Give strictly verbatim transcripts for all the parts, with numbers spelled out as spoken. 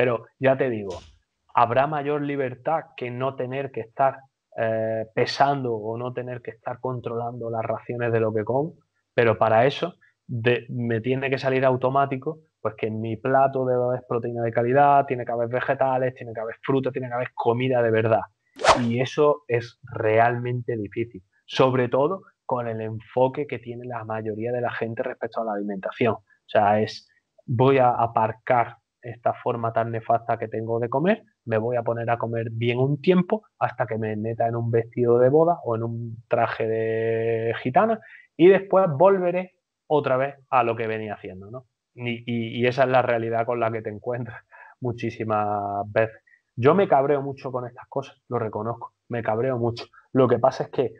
Pero ya te digo, habrá mayor libertad que no tener que estar eh, pesando o no tener que estar controlando las raciones de lo que como, pero para eso de, me tiene que salir automático pues que en mi plato debe haber proteína de calidad, tiene que haber vegetales, tiene que haber fruta, tiene que haber comida de verdad. Y eso es realmente difícil, sobre todo con el enfoque que tiene la mayoría de la gente respecto a la alimentación. O sea, es voy a aparcar esta forma tan nefasta que tengo de comer, me voy a poner a comer bien un tiempo hasta que me meta en un vestido de boda o en un traje de gitana y después volveré otra vez a lo que venía haciendo, ¿no? Y, y, y esa es la realidad con la que te encuentras muchísimas veces. Yo me cabreo mucho con estas cosas, lo reconozco, me cabreo mucho. Lo que pasa es que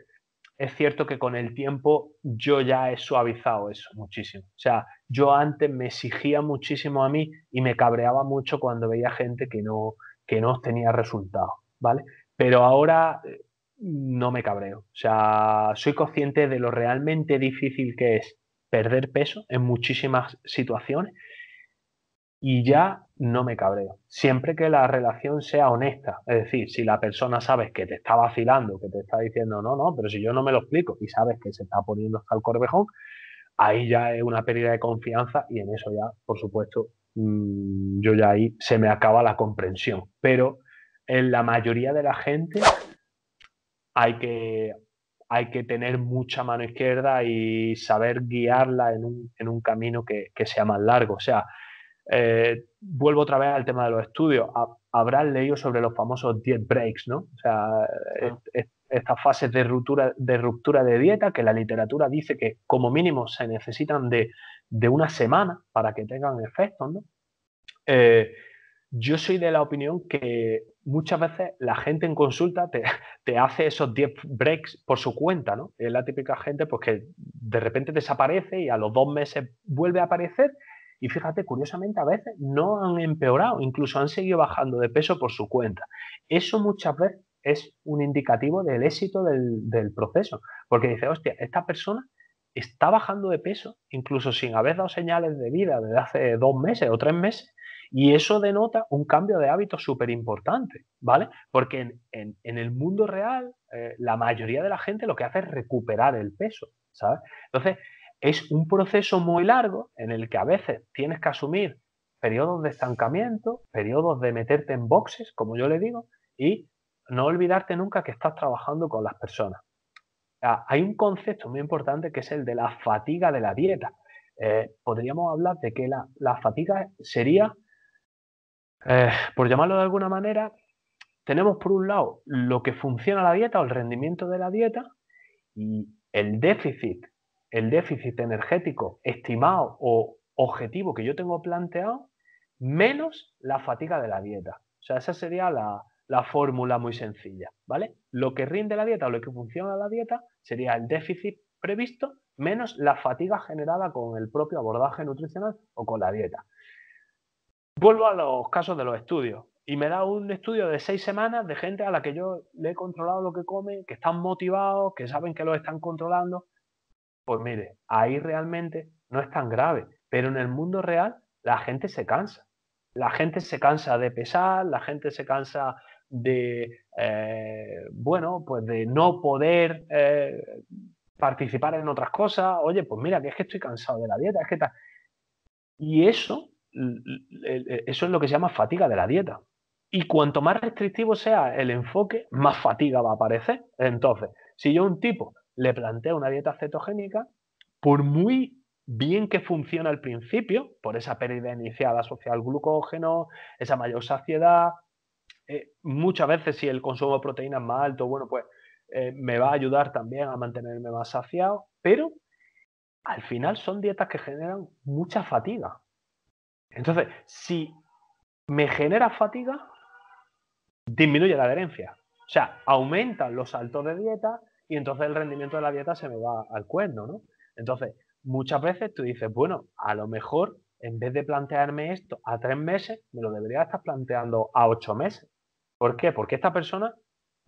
es cierto que con el tiempo yo ya he suavizado eso muchísimo. O sea, yo antes me exigía muchísimo a mí y me cabreaba mucho cuando veía gente que no, que no obtenía resultados, ¿vale? Pero ahora no me cabreo. O sea, soy consciente de lo realmente difícil que es perder peso en muchísimas situaciones y ya no me cabreo. Siempre que la relación sea honesta, es decir, si la persona sabes que te está vacilando, que te está diciendo no, no, pero si yo no me lo explico y sabes que se está poniendo hasta el corvejón, ahí ya es una pérdida de confianza y en eso ya, por supuesto, mmm, yo ya ahí se me acaba la comprensión. Pero en la mayoría de la gente hay que, hay que tener mucha mano izquierda y saber guiarla en un, en un camino que, que sea más largo. O sea, Eh, vuelvo otra vez al tema de los estudios. Habrán leído sobre los famosos diet breaks, ¿no? O sea, ah. est est estas fases de ruptura, de ruptura de dieta que la literatura dice que como mínimo se necesitan de, de una semana para que tengan efectos, ¿no? Eh, yo soy de la opinión que muchas veces la gente en consulta te, te hace esos diet breaks por su cuenta, ¿no? Es la típica gente pues, que de repente desaparece y a los dos meses vuelve a aparecer. Y fíjate, curiosamente a veces no han empeorado, incluso han seguido bajando de peso por su cuenta. Eso muchas veces es un indicativo del éxito del, del proceso, porque dice, hostia, esta persona está bajando de peso, incluso sin haber dado señales de vida desde hace dos meses o tres meses, y eso denota un cambio de hábito súper importante, ¿vale? Porque en, en, en el mundo real eh, la mayoría de la gente lo que hace es recuperar el peso, ¿sabes? Entonces, es un proceso muy largo en el que a veces tienes que asumir periodos de estancamiento, periodos de meterte en boxes, como yo le digo, y no olvidarte nunca que estás trabajando con las personas. Hay un concepto muy importante que es el de la fatiga de la dieta. Eh, podríamos hablar de que la, la fatiga sería, eh, por llamarlo de alguna manera, tenemos por un lado lo que funciona la dieta o el rendimiento de la dieta y el déficit el déficit energético estimado o objetivo que yo tengo planteado, menos la fatiga de la dieta. O sea, esa sería la, la fórmula muy sencilla, ¿vale? Lo que rinde la dieta o lo que funciona la dieta sería el déficit previsto menos la fatiga generada con el propio abordaje nutricional o con la dieta. Vuelvo a los casos de los estudios. Y me da un estudio de seis semanas de gente a la que yo le he controlado lo que come, que están motivados, que saben que lo están controlando. Pues mire, ahí realmente no es tan grave, pero en el mundo real la gente se cansa. La gente se cansa de pesar, la gente se cansa de, eh, bueno, pues de no poder eh, participar en otras cosas. Oye, pues mira, que es que estoy cansado de la dieta, es que tal. Y eso, eso es lo que se llama fatiga de la dieta. Y cuanto más restrictivo sea el enfoque, más fatiga va a aparecer. Entonces, si yo un tipo le planteo una dieta cetogénica, por muy bien que funciona al principio, por esa pérdida inicial asociada al glucógeno, esa mayor saciedad, eh, muchas veces si el consumo de proteínas es más alto, bueno, pues eh, me va a ayudar también a mantenerme más saciado, pero al final son dietas que generan mucha fatiga. Entonces, si me genera fatiga, disminuye la adherencia. O sea, aumentan los saltos de dieta, y entonces el rendimiento de la dieta se me va al cuerno, ¿no? Entonces, muchas veces tú dices, bueno, a lo mejor en vez de plantearme esto a tres meses, me lo debería estar planteando a ocho meses. ¿Por qué? Porque esta persona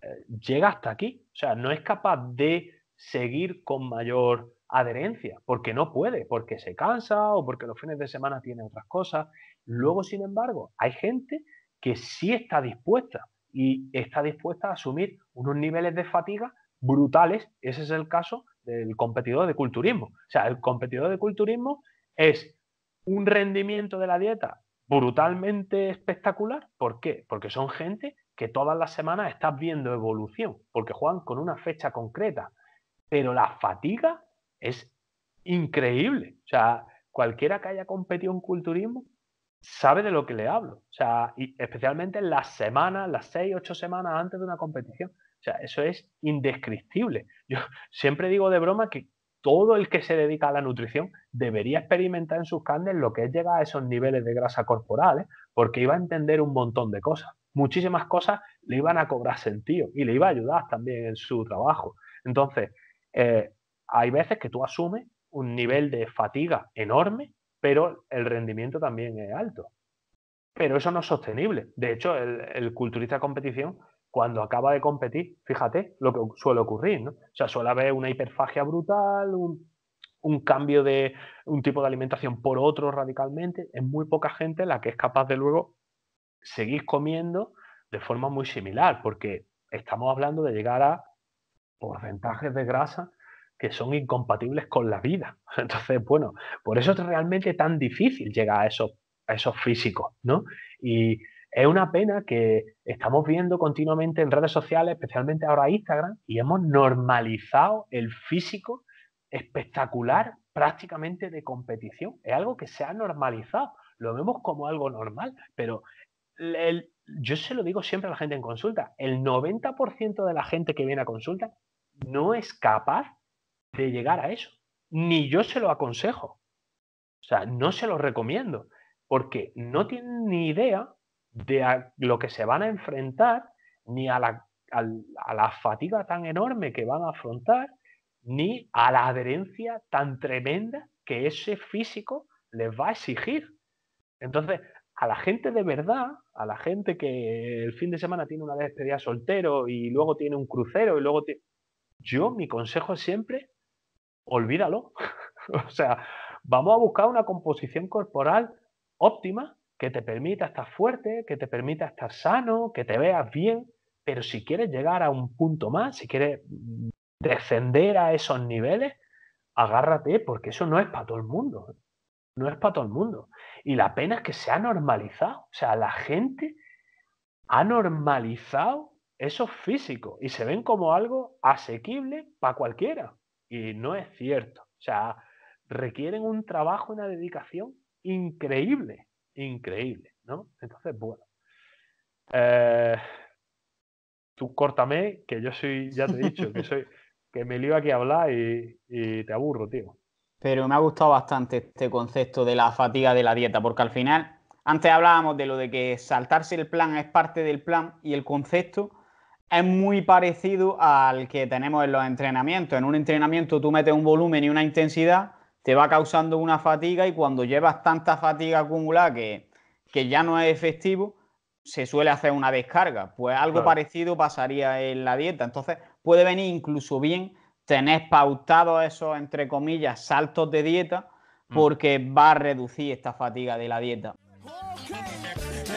eh, llega hasta aquí. O sea, no es capaz de seguir con mayor adherencia, porque no puede, porque se cansa o porque los fines de semana tiene otras cosas. Luego, sin embargo, hay gente que sí está dispuesta y está dispuesta a asumir unos niveles de fatiga brutales. Ese es el caso del competidor de culturismo. O sea, el competidor de culturismo es un rendimiento de la dieta brutalmente espectacular. ¿Por qué? Porque son gente que todas las semanas estás viendo evolución, porque juegan con una fecha concreta. Pero la fatiga es increíble. O sea, cualquiera que haya competido en culturismo sabe de lo que le hablo. O sea, y especialmente en las semanas, las seis, ocho semanas antes de una competición. O sea, eso es indescriptible. Yo siempre digo de broma que todo el que se dedica a la nutrición debería experimentar en sus carnes lo que es llegar a esos niveles de grasa corporal, ¿eh? Porque iba a entender un montón de cosas. Muchísimas cosas le iban a cobrar sentido y le iba a ayudar también en su trabajo. Entonces, eh, hay veces que tú asumes un nivel de fatiga enorme, pero el rendimiento también es alto. Pero eso no es sostenible. De hecho, el, el culturista de competición, cuando acaba de competir, fíjate lo que suele ocurrir, ¿no? O sea, suele haber una hiperfagia brutal, un, un cambio de un tipo de alimentación por otro radicalmente. Es muy poca gente la que es capaz de luego seguir comiendo de forma muy similar, porque estamos hablando de llegar a porcentajes de grasa que son incompatibles con la vida. Entonces, bueno, por eso es realmente tan difícil llegar a esos, a esos físicos, ¿no? Y es una pena que estamos viendo continuamente en redes sociales, especialmente ahora Instagram, y hemos normalizado el físico espectacular prácticamente de competición. Es algo que se ha normalizado. Lo vemos como algo normal, pero el, yo se lo digo siempre a la gente en consulta, el noventa por ciento de la gente que viene a consulta no es capaz de llegar a eso. Ni yo se lo aconsejo. O sea, no se lo recomiendo, porque no tienen ni idea de a lo que se van a enfrentar, ni a la, a, a la fatiga tan enorme que van a afrontar, ni a la adherencia tan tremenda que ese físico les va a exigir. Entonces, a la gente de verdad, a la gente que el fin de semana tiene una despedida soltero y luego tiene un crucero y luego tiene... Yo, mi consejo es siempre, olvídalo. O sea, vamos a buscar una composición corporal óptima que te permita estar fuerte, que te permita estar sano, que te veas bien, pero si quieres llegar a un punto más, si quieres descender a esos niveles, agárrate, porque eso no es para todo el mundo, no es para todo el mundo. Y la pena es que se ha normalizado, o sea, la gente ha normalizado eso físico y se ven como algo asequible para cualquiera, y no es cierto. O sea, requieren un trabajo, una dedicación increíble. Increíble, ¿no? Entonces, bueno, eh, tú córtame, que yo soy, ya te he dicho, que soy, que me lío aquí a hablar y, y te aburro, tío. Pero me ha gustado bastante este concepto de la fatiga de la dieta, porque al final, antes hablábamos de lo de que saltarse el plan es parte del plan, y el concepto es muy parecido al que tenemos en los entrenamientos. En un entrenamiento tú metes un volumen y una intensidad, te va causando una fatiga, y cuando llevas tanta fatiga acumulada que, que ya no es efectivo, se suele hacer una descarga. Pues algo claro. Parecido pasaría en la dieta. Entonces puede venir incluso bien tener pautados esos, entre comillas, saltos de dieta, porque mm. va a reducir esta fatiga de la dieta. Okay.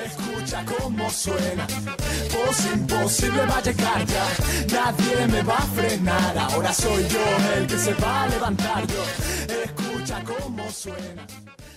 Escucha cómo suena, voz imposible va a llegar ya, nadie me va a frenar, ahora soy yo el que se va a levantar yo. Escucha cómo suena.